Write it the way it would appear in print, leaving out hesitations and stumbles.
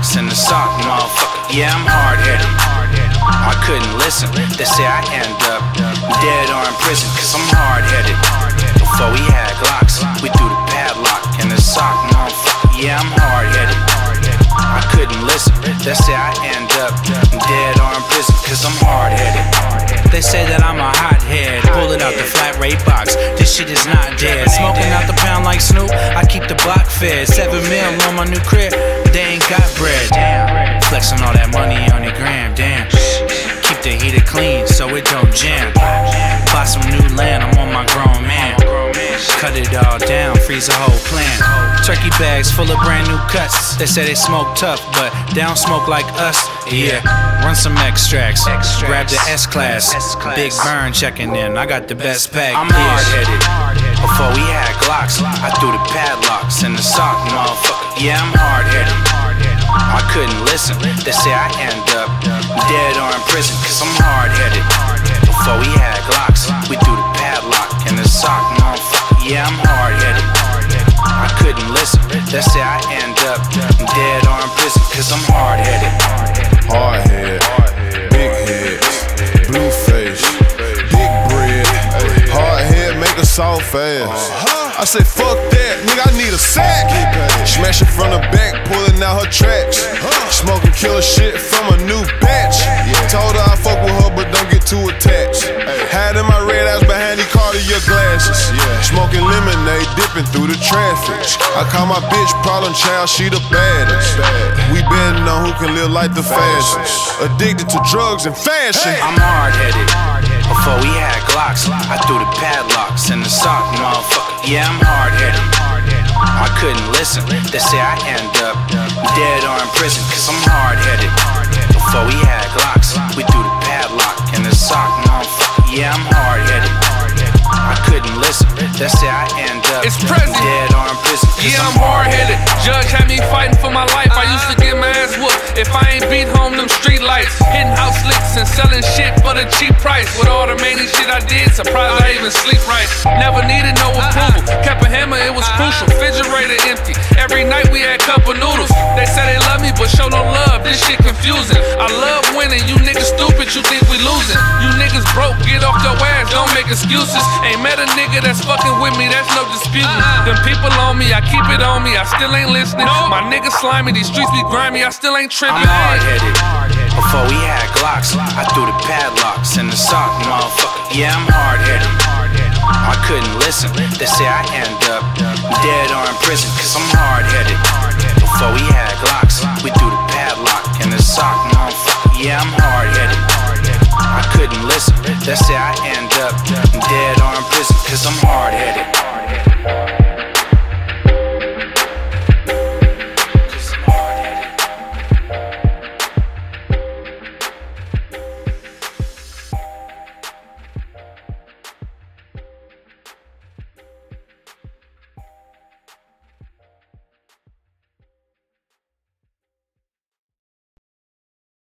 fox in the sock, motherfucker. Yeah, I'm hard-headed. I couldn't listen. They say I end up dead or in prison, cause I'm hard-headed. Before we had Glocks, we threw the padlock in the sock, motherfucker. Yeah, I'm hard-headed. I couldn't listen. They say I end up dead or in prison, cause I'm hard-headed. They say that I'm a hothead, pulling out the flat rate box. This shit is not dead. Smoking out the pound like Snoop, I keep the block fed. 7 mil on my new crib, they ain't got bread. Damn, flexing all that money on the gram, damn. Keep the heater clean so it don't jam. Buy some new land, I'm on my grown man. Cut it all down, freeze the whole plant. Turkey bags full of brand new cuts. They say they smoke tough, but they don't smoke like us. Yeah, run some extracts, grab the S-Class. Big Burn checking in, I got the best pack. I'm hard-headed. Before we had Glocks, I threw the padlocks in the sock, motherfucker. Yeah, I'm hard-headed. I couldn't listen. They say I end up dead or in prison, cause I'm hard-headed. Before we had Glocks, we threw the padlock in the sock, motherfucker. Yeah, I'm hard-headed. I couldn't listen. They say I end up dead or in prison, cause I'm hard-headed. Hard head, big head, blue face, big bread. Hard head make a soft ass. I said, fuck that, nigga, I need a sack. Smashing from the back, pulling out her tracks. Smoking killer shit from a new batch. Told her I fuck with her, but don't get too attached. Hiding my red eyes behind the Cartier glasses. Smoking lemonade, dipping through the traffic. I call my bitch problem child, she the baddest. We betting on who can live like the fastest. Addicted to drugs and fashion. I'm hard-headed. Before we had Glocks, I threw the padlocks in the sock, motherfucker. Yeah, I'm hard-headed. I couldn't listen. They say I end up dead or in prison, cause I'm hard-headed. Before we had Glocks, we threw the padlock in the sock, motherfucker. Yeah, I'm hard-headed. I couldn't listen. They say I end up dead or in prison, cause yeah, I'm hard-headed. Judge had me fighting for my life. I used to get my ass whooped if I ain't beat home them street lights. Hitting house licks and selling shit for the cheap price. With all the many shit I did, surprised I even sleep right. Never needed no approval. Kept a hammer, it was crucial. Refrigerator empty. Every night we had cup of noodles. They said they love me, but show no love. This shit confusing. I love winning. You niggas stupid, you think we losing. You niggas broke, get off your ass. Don't make excuses. Ain't met a nigga that's fucking with me, that's no dispute. Them people on me, I keep it on me. I still ain't listening. My niggas slimy, these streets be grimy. I still ain't tripping. I'm hard-headed. Before we had Glocks, I threw the padlocks in the sock, motherfucker. Yeah, I'm hard-headed. I couldn't listen. They say I end up dead or in prison, cause I'm hard-headed. Before we had Glocks, we threw the padlock in the sock, motherfucker. Yeah, I'm hard-headed. I couldn't listen. They say I end up dead or in prison,